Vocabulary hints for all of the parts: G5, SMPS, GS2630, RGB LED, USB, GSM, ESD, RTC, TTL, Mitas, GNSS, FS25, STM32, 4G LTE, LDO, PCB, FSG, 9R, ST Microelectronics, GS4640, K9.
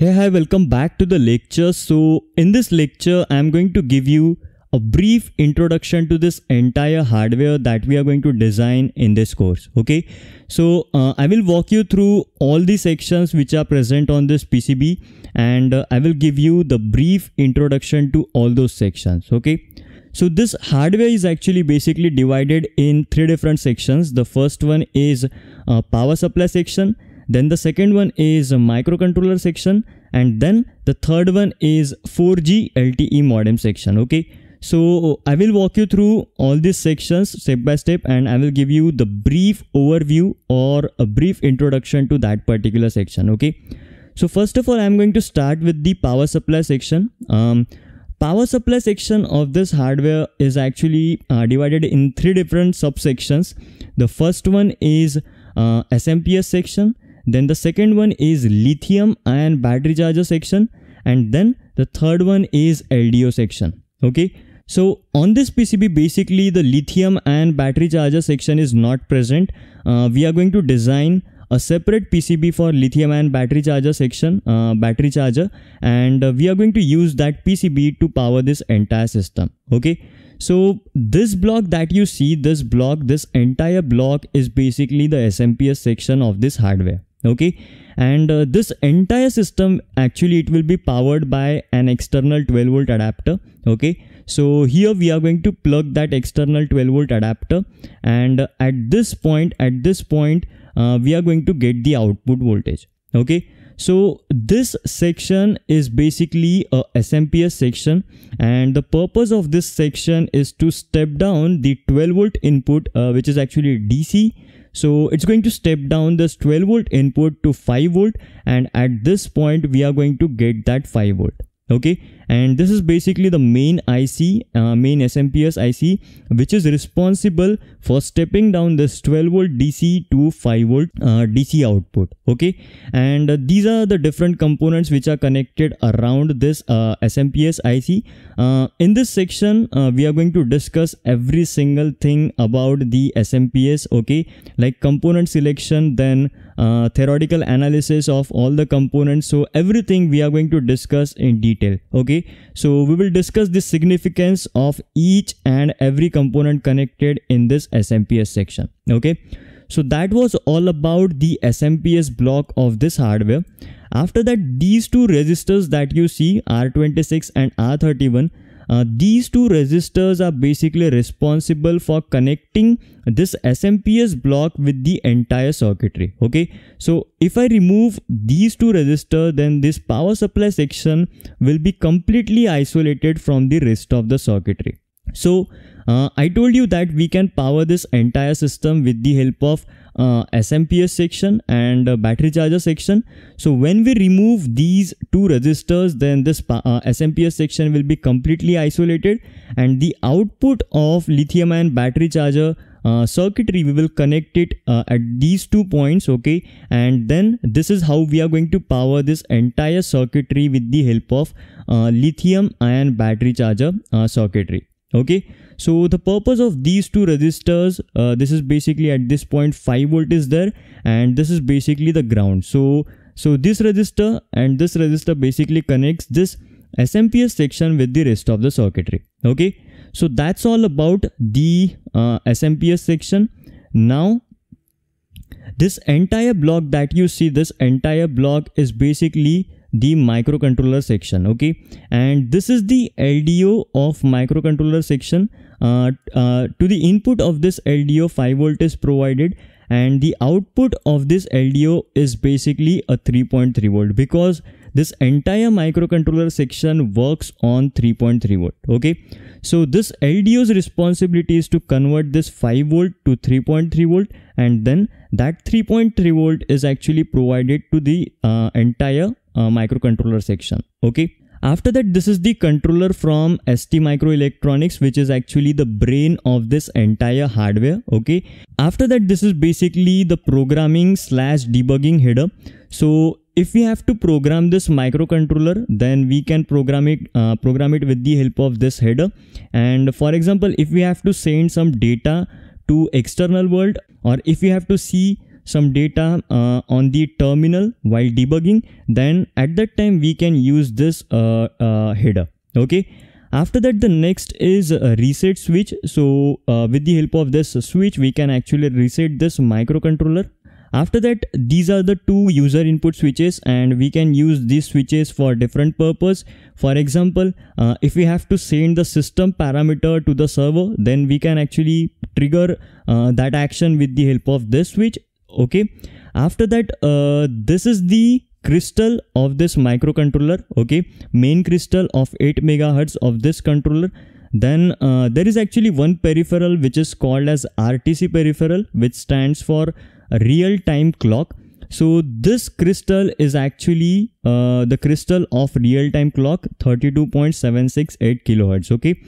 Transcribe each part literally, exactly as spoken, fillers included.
Hey hi, welcome back to the lecture. So in this lecture, I am going to give you a brief introduction to this entire hardware that we are going to design in this course. Okay, so uh, I will walk you through all the sections which are present on this P C B and uh, I will give you the brief introduction to all those sections. Okay. So this hardware is actually basically divided in three different sections. The first one is uh, power supply section. Then the second one is a microcontroller section, and then the third one is four G L T E modem section. Okay, so I will walk you through all these sections step by step and I will give you the brief overview or a brief introduction to that particular section. Okay, so first of all, I am going to start with the power supply section. Um, Power supply section of this hardware is actually uh, divided in three different subsections. The first one is uh, S M P S section, then the second one is lithium ion battery charger section, and then the third one is L D O section. Okay, so on this P C B basically the lithium ion battery charger section is not present. Uh, we are going to design a separate P C B for lithium ion battery charger section, uh, battery charger, and uh, we are going to use that P C B to power this entire system. Okay, so this block that you see, this block, this entire block is basically the S M P S section of this hardware. Okay, and uh, this entire system actually it will be powered by an external twelve volt adapter. Okay, so here we are going to plug that external twelve volt adapter, and uh, at this point, at this point Uh, we are going to get the output voltage. Okay, so this section is basically a S M P S section, and the purpose of this section is to step down the twelve volt input, uh, which is actually D C. So it's going to step down this twelve volt input to five volt, and at this point we are going to get that five volt. Okay, and this is basically the main I C, uh, main S M P S I C, which is responsible for stepping down this twelve volt D C to five volt uh, D C output. Okay, and uh, these are the different components which are connected around this uh, S M P S I C. Uh, in this section, uh, we are going to discuss every single thing about the S M P S. Okay, like component selection, then uh, theoretical analysis of all the components. So everything we are going to discuss in detail. Okay, so we will discuss the significance of each and every component connected in this S M P S section. Okay, so that was all about the S M P S block of this hardware. After that, these two resistors that you see, R twenty-six and R thirty-one, uh, these two resistors are basically responsible for connecting this S M P S block with the entire circuitry. Okay, so if I remove these two resistors, then this power supply section will be completely isolated from the rest of the circuitry. So uh, I told you that we can power this entire system with the help of uh, S M P S section and uh, battery charger section. So when we remove these two resistors, then this uh, S M P S section will be completely isolated, and the output of lithium ion battery charger Uh, circuitry, we will connect it uh, at these two points. Okay, and then this is how we are going to power this entire circuitry with the help of uh, lithium ion battery charger uh, circuitry. Okay, so the purpose of these two resistors, uh, this is basically at this point five volt is there, and this is basically the ground. So so this resistor and this resistor basically connects this S M P S section with the rest of the circuitry. Okay, so that's all about the uh, S M P S section. Now this entire block that you see, this entire block is basically the microcontroller section. Okay, and this is the L D O of microcontroller section. Uh, uh, to the input of this L D O, five volt is provided, and the output of this L D O is basically a three point three volt, because this entire microcontroller section works on three point three volt. Okay, so this L D O's responsibility is to convert this five volt to three point three volt, and then that three point three volt is actually provided to the uh, entire uh, microcontroller section. Okay, after that, this is the controller from S T Microelectronics, which is actually the brain of this entire hardware. Okay, after that, this is basically the programming slash debugging header. So if we have to program this microcontroller, then we can program it uh, program it with the help of this header. And for example, if we have to send some data to external world, or if we have to see some data uh, on the terminal while debugging, then at that time we can use this uh, uh, header. Okay. After that, the next is a reset switch. So uh, with the help of this switch, we can actually reset this microcontroller. After that, these are the two user input switches, and we can use these switches for different purpose. For example, uh, if we have to send the system parameter to the server, then we can actually trigger uh, that action with the help of this switch. Okay. After that, uh, this is the crystal of this microcontroller. Okay. Main crystal of eight megahertz of this controller. Then uh, there is actually one peripheral which is called as R T C peripheral, which stands for real-time clock. So this crystal is actually uh, the crystal of real-time clock, thirty-two point seven six eight kilohertz. Okay.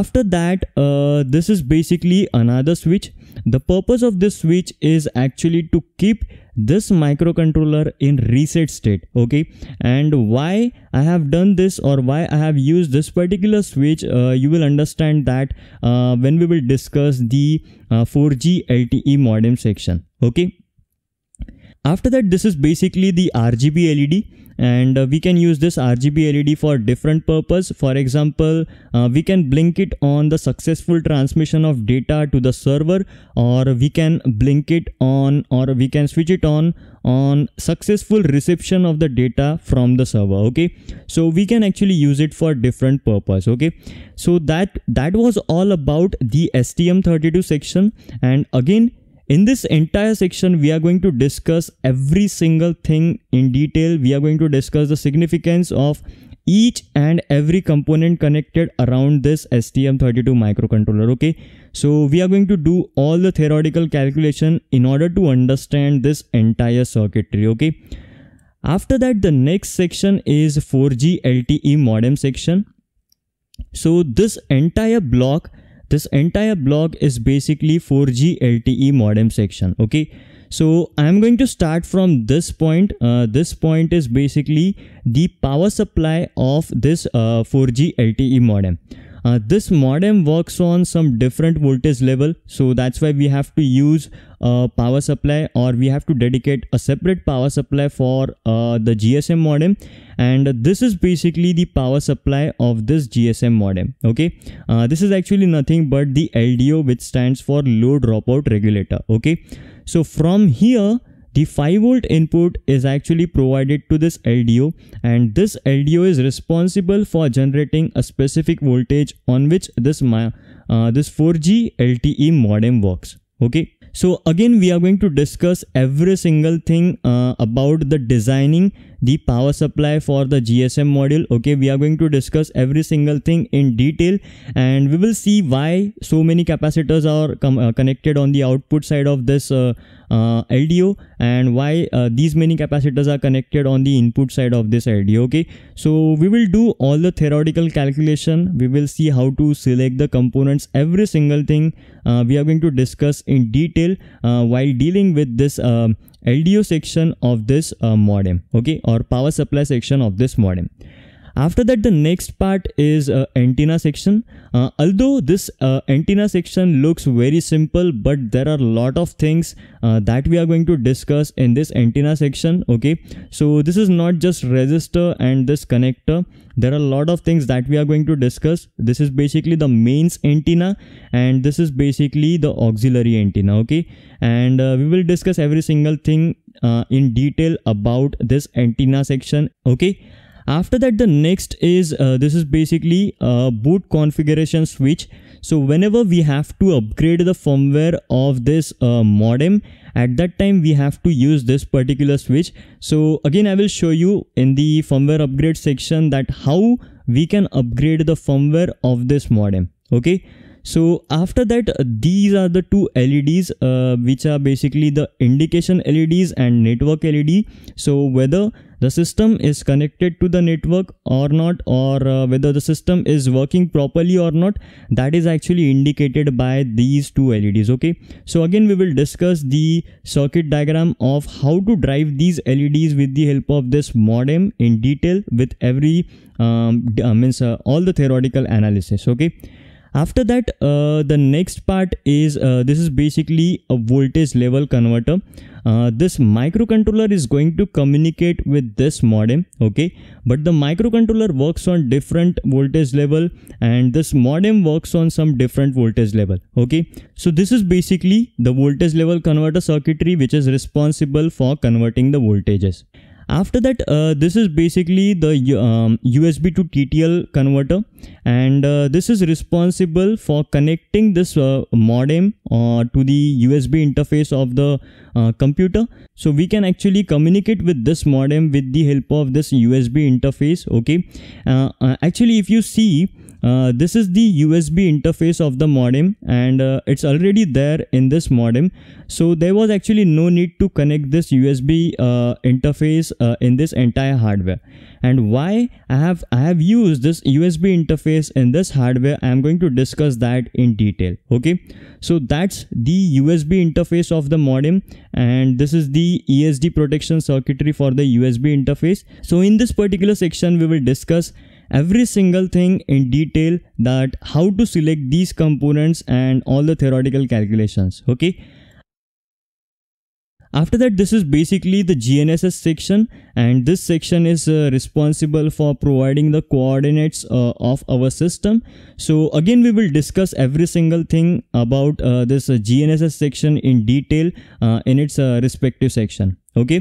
After that, uh, this is basically another switch. The purpose of this switch is actually to keep this microcontroller in reset state. Okay. And why I have done this, or why I have used this particular switch, uh, you will understand that uh, when we will discuss the uh, four G L T E modem section. Okay. After that, this is basically the R G B L E D. And uh, we can use this R G B L E D for different purpose. For example, uh, we can blink it on the successful transmission of data to the server, or we can blink it on, or we can switch it on on successful reception of the data from the server. Okay. So we can actually use it for different purpose. Okay. So that that was all about the S T M thirty-two section. And again, in this entire section, we are going to discuss every single thing in detail. We are going to discuss the significance of each and every component connected around this S T M thirty-two microcontroller. Okay. So we are going to do all the theoretical calculation in order to understand this entire circuitry. Okay. After that, the next section is four G L T E modem section. So this entire block This entire blog is basically four G L T E modem section. Okay. So I'm going to start from this point. Uh, this point is basically the power supply of this uh, four G L T E modem. Uh, this modem works on some different voltage level. So that's why we have to use a power supply, or we have to dedicate a separate power supply for uh, the G S M modem. And this is basically the power supply of this G S M modem. Okay. Uh, this is actually nothing but the L D O, which stands for low dropout regulator. Okay. So from here, the five volt input is actually provided to this L D O, and this L D O is responsible for generating a specific voltage on which this uh, this four G L T E modem works. Okay. So again, we are going to discuss every single thing uh, about the designing the power supply for the G S M module. Okay. We are going to discuss every single thing in detail, and we will see why so many capacitors are uh, connected on the output side of this uh, uh, L D O, and why uh, these many capacitors are connected on the input side of this L D O. Okay. So we will do all the theoretical calculation. We will see how to select the components. Every single thing uh, we are going to discuss in detail uh, while dealing with this um, L D O section of this uh, modem. Okay, or power supply section of this modem. After that, the next part is uh, antenna section. Uh, although this uh, antenna section looks very simple, but there are a lot of things uh, that we are going to discuss in this antenna section. Okay, so this is not just resistor and this connector. There are a lot of things that we are going to discuss. This is basically the mains antenna, and this is basically the auxiliary antenna. Okay, and uh, we will discuss every single thing uh, in detail about this antenna section. Okay. After that, the next is uh, this is basically a boot configuration switch. So whenever we have to upgrade the firmware of this uh, modem, at that time we have to use this particular switch. So again, I will show you in the firmware upgrade section that how we can upgrade the firmware of this modem. Okay. So after that, these are the two L E Ds uh, which are basically the indication L E Ds and network L E D. So whether the system is connected to the network or not, or uh, whether the system is working properly or not, that is actually indicated by these two L E Ds. Okay. So again, we will discuss the circuit diagram of how to drive these L E Ds with the help of this modem in detail with every um, means uh, all the theoretical analysis. Okay. After that, uh, the next part is uh, this is basically a voltage level converter. Uh, this microcontroller is going to communicate with this modem, okay, but the microcontroller works on different voltage level and this modem works on some different voltage level, okay. So this is basically the voltage level converter circuitry which is responsible for converting the voltages. After that, uh, this is basically the um, U S B to T T L converter, and uh, this is responsible for connecting this uh, modem uh, to the U S B interface of the uh, computer. So we can actually communicate with this modem with the help of this U S B interface, okay. Uh, uh, actually, if you see, Uh, this is the U S B interface of the modem, and uh, it's already there in this modem, so there was actually no need to connect this U S B uh, interface uh, in this entire hardware. And why I have I have used this U S B interface in this hardware, I am going to discuss that in detail, okay. So that's the U S B interface of the modem, and this is the E S D protection circuitry for the U S B interface. So in this particular section we will discuss every single thing in detail, that how to select these components and all the theoretical calculations, okay. After that, this is basically the G N S S section, and this section is uh, responsible for providing the coordinates uh, of our system. So again we will discuss every single thing about uh, this uh, G N S S section in detail uh, in its uh, respective section, okay.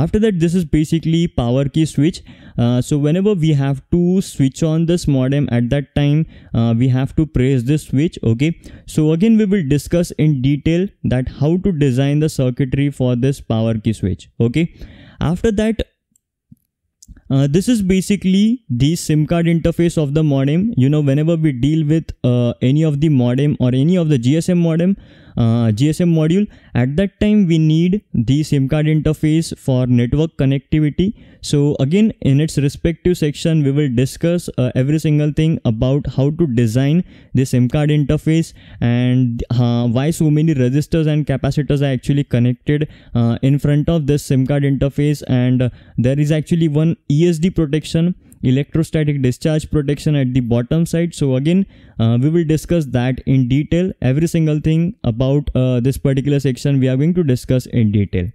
After that, this is basically power key switch. Uh, so whenever we have to switch on this modem, at that time uh, we have to press this switch, okay. So again we will discuss in detail that how to design the circuitry for this power key switch, okay. After that, Uh, this is basically the SIM card interface of the modem. You know, whenever we deal with uh, any of the modem or any of the G S M modem, uh, G S M module, at that time we need the SIM card interface for network connectivity. So again, in its respective section, we will discuss uh, every single thing about how to design the SIM card interface and uh, why so many resistors and capacitors are actually connected uh, in front of this SIM card interface. And uh, there is actually one E S D protection, electrostatic discharge protection at the bottom side. So again, uh, we will discuss that in detail. Every single thing about uh, this particular section we are going to discuss in detail.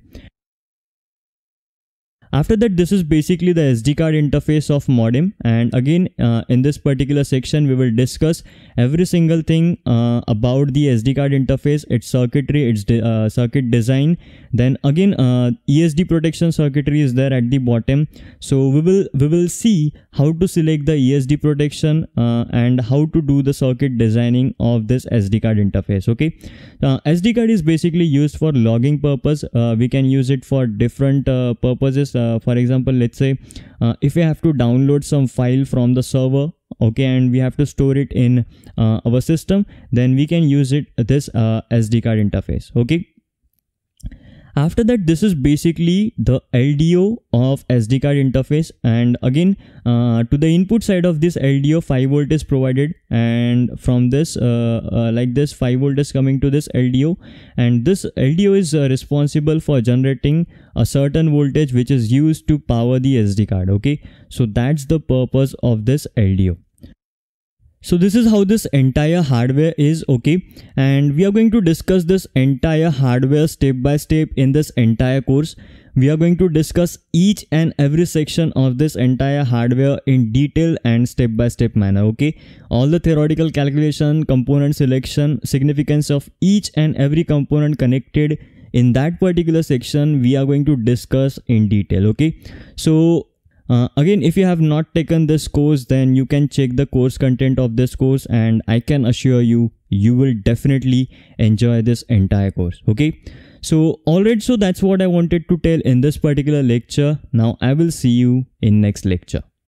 After that, this is basically the S D card interface of modem, and again uh, in this particular section we will discuss every single thing uh, about the S D card interface, its circuitry, its de uh, circuit design. Then again, uh, E S D protection circuitry is there at the bottom, so we will we will see how to select the E S D protection uh, and how to do the circuit designing of this S D card interface, okay. Uh, S D card is basically used for logging purpose. Uh, we can use it for different uh, purposes. Uh, for example, let's say uh, if we have to download some file from the server, okay, and we have to store it in uh, our system, then we can use it this uh, S D card interface, okay. After that, this is basically the L D O of S D card interface, and again uh, to the input side of this L D O, five volt is provided, and from this uh, uh, like this five volt is coming to this L D O, and this L D O is uh, responsible for generating a certain voltage which is used to power the S D card, okay. So that's the purpose of this L D O. So this is how this entire hardware is, okay, and we are going to discuss this entire hardware step by step in this entire course. We are going to discuss each and every section of this entire hardware in detail and step-by-step manner, okay. All the theoretical calculation, component selection, significance of each and every component connected in that particular section we are going to discuss in detail, okay. So Uh, again, if you have not taken this course, then you can check the course content of this course, and I can assure you, you will definitely enjoy this entire course, okay. So alright, so that's what I wanted to tell in this particular lecture. Now I will see you in next lecture.